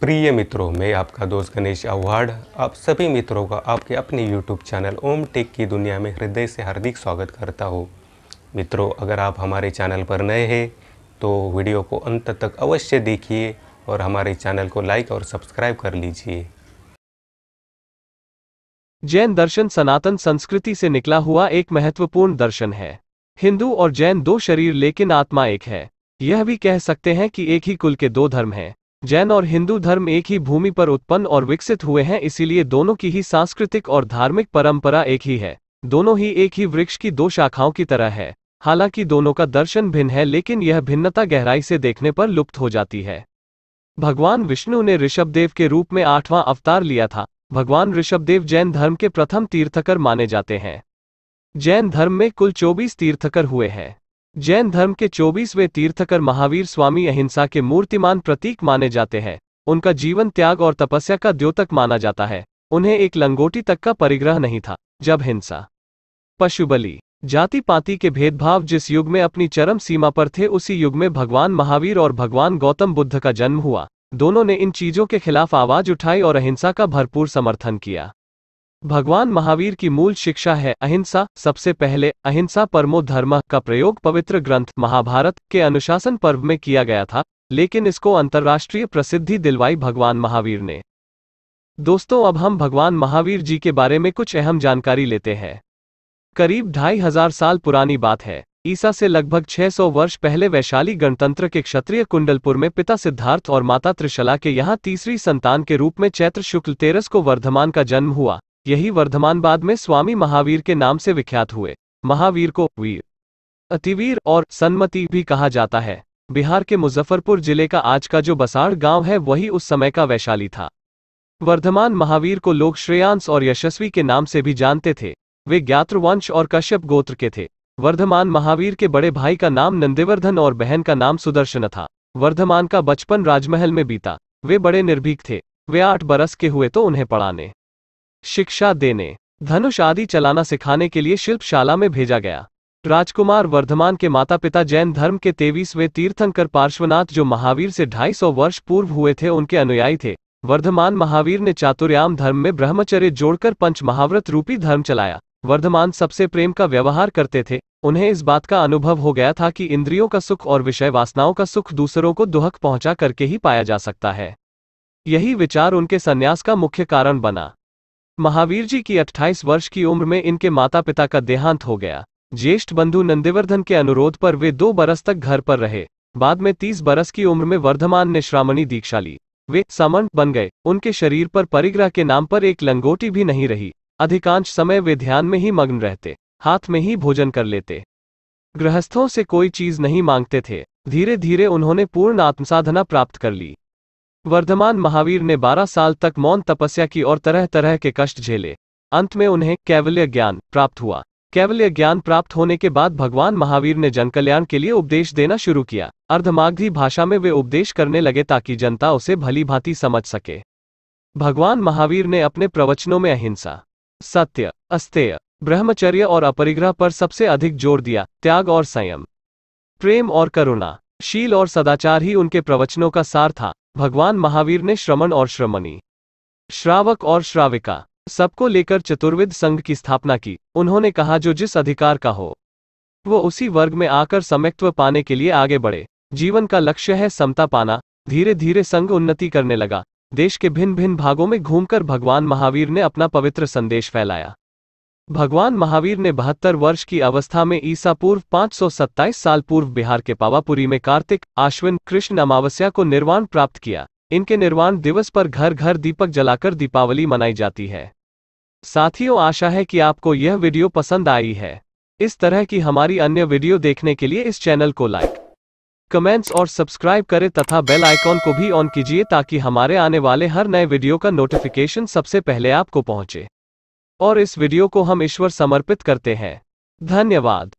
प्रिय मित्रों, मैं आपका दोस्त गणेश अव्हाड़, आप सभी मित्रों का आपके अपने YouTube चैनल ओम टेक की दुनिया में हृदय से हार्दिक स्वागत करता हूं। मित्रों, अगर आप हमारे चैनल पर नए हैं तो वीडियो को अंत तक अवश्य देखिए और हमारे चैनल को लाइक और सब्सक्राइब कर लीजिए। जैन दर्शन सनातन संस्कृति से निकला हुआ एक महत्वपूर्ण दर्शन है। हिंदू और जैन दो शरीर लेकिन आत्मा एक है। यह भी कह सकते हैं कि एक ही कुल के दो धर्म हैं। जैन और हिंदू धर्म एक ही भूमि पर उत्पन्न और विकसित हुए हैं, इसीलिए दोनों की ही सांस्कृतिक और धार्मिक परंपरा एक ही है। दोनों ही एक ही वृक्ष की दो शाखाओं की तरह है। हालांकि दोनों का दर्शन भिन्न है, लेकिन यह भिन्नता गहराई से देखने पर लुप्त हो जाती है। भगवान विष्णु ने ऋषभदेव के रूप में 8वां अवतार लिया था। भगवान ऋषभदेव जैन धर्म के प्रथम तीर्थकर माने जाते हैं। जैन धर्म में कुल 24 तीर्थकर हुए हैं। जैन धर्म के 24वें तीर्थकर महावीर स्वामी अहिंसा के मूर्तिमान प्रतीक माने जाते हैं। उनका जीवन त्याग और तपस्या का द्योतक माना जाता है। उन्हें एक लंगोटी तक का परिग्रह नहीं था। जब हिंसा, पशुबली, जाति पाति के भेदभाव जिस युग में अपनी चरम सीमा पर थे, उसी युग में भगवान महावीर और भगवान गौतम बुद्ध का जन्म हुआ। दोनों ने इन चीजों के खिलाफ आवाज उठाई और अहिंसा का भरपूर समर्थन किया। भगवान महावीर की मूल शिक्षा है अहिंसा। सबसे पहले अहिंसा परमो धर्मः का प्रयोग पवित्र ग्रंथ महाभारत के अनुशासन पर्व में किया गया था, लेकिन इसको अंतर्राष्ट्रीय प्रसिद्धि दिलवाई भगवान महावीर ने। दोस्तों, अब हम भगवान महावीर जी के बारे में कुछ अहम जानकारी लेते हैं। करीब 2500 साल पुरानी बात है। ईसा से लगभग 600 वर्ष पहले वैशाली गणतंत्र के क्षत्रिय कुंडलपुर में पिता सिद्धार्थ और माता त्रिशला के यहाँ तीसरी संतान के रूप में चैत्र शुक्ल 13 को वर्धमान का जन्म हुआ। यही वर्धमान बाद में स्वामी महावीर के नाम से विख्यात हुए। महावीर को वीर, अतिवीर और सन्मति भी कहा जाता है। बिहार के मुजफ्फरपुर जिले का आज का जो बसाढ़ गांव है, वही उस समय का वैशाली था। वर्धमान महावीर को लोग श्रेयांश और यशस्वी के नाम से भी जानते थे। वे ज्ञात्रवंश और कश्यप गोत्र के थे। वर्धमान महावीर के बड़े भाई का नाम नंदीवर्धन और बहन का नाम सुदर्शन था। वर्धमान का बचपन राजमहल में बीता। वे बड़े निर्भीक थे। वे 8 बरस के हुए तो उन्हें पढ़ाने, शिक्षा देने, धनुष आदि चलाना सिखाने के लिए शिल्पशाला में भेजा गया। राजकुमार वर्धमान के माता पिता जैन धर्म के 23वें तीर्थंकर पार्श्वनाथ, जो महावीर से 250 वर्ष पूर्व हुए थे, उनके अनुयायी थे। वर्धमान महावीर ने चातुर्याम धर्म में ब्रह्मचर्य जोड़कर पंच महाव्रत रूपी धर्म चलाया। वर्धमान सबसे प्रेम का व्यवहार करते थे। उन्हें इस बात का अनुभव हो गया था कि इंद्रियों का सुख और विषय वासनाओं का सुख दूसरों को दुहक पहुंचा करके ही पाया जा सकता है। यही विचार उनके संन्यास का मुख्य कारण बना। महावीर जी की 28 वर्ष की उम्र में इनके माता पिता का देहांत हो गया। ज्येष्ठ बंधु नंदीवर्धन के अनुरोध पर वे 2 बरस तक घर पर रहे। बाद में 30 बरस की उम्र में वर्धमान ने श्रामणी दीक्षा ली। वे समंत बन गए। उनके शरीर पर परिग्रह के नाम पर एक लंगोटी भी नहीं रही। अधिकांश समय वे ध्यान में ही मग्न रहते, हाथ में ही भोजन कर लेते, गृहस्थों से कोई चीज नहीं मांगते थे। धीरे धीरे उन्होंने पूर्ण आत्मसाधना प्राप्त कर ली। वर्धमान महावीर ने 12 साल तक मौन तपस्या की और तरह तरह के कष्ट झेले। अंत में उन्हें कैवल्य ज्ञान प्राप्त हुआ। कैवल्य ज्ञान प्राप्त होने के बाद भगवान महावीर ने जनकल्याण के लिए उपदेश देना शुरू किया। अर्धमागधी भाषा में वे उपदेश करने लगे ताकि जनता उसे भली भांति समझ सके। भगवान महावीर ने अपने प्रवचनों में अहिंसा, सत्य, अस्तेय, ब्रह्मचर्य और अपरिग्रह पर सबसे अधिक जोर दिया। त्याग और संयम, प्रेम और करुणा, शील और सदाचार ही उनके प्रवचनों का सार था। भगवान महावीर ने श्रमण और श्रमणी, श्रावक और श्राविका सबको लेकर चतुर्विद संघ की स्थापना की। उन्होंने कहा, जो जिस अधिकार का हो वो उसी वर्ग में आकर सम्यक्त्व पाने के लिए आगे बढ़े। जीवन का लक्ष्य है समता पाना। धीरे धीरे संघ उन्नति करने लगा। देश के भिन्न भिन्न भागों में घूमकर भगवान महावीर ने अपना पवित्र संदेश फैलाया। भगवान महावीर ने 72 वर्ष की अवस्था में ईसा पूर्व 527 साल पूर्व बिहार के पावापुरी में कार्तिक, आश्विन, कृष्ण अमावस्या को निर्वाण प्राप्त किया। इनके निर्वाण दिवस पर घर घर दीपक जलाकर दीपावली मनाई जाती है। साथियों, आशा है कि आपको यह वीडियो पसंद आई है। इस तरह की हमारी अन्य वीडियो देखने के लिए इस चैनल को लाइक, कमेंट्स और सब्सक्राइब करें तथा बेल आइकॉन को भी ऑन कीजिए ताकि हमारे आने वाले हर नए वीडियो का नोटिफिकेशन सबसे पहले आपको पहुंचे। और इस वीडियो को हम ईश्वर समर्पित करते हैं। धन्यवाद।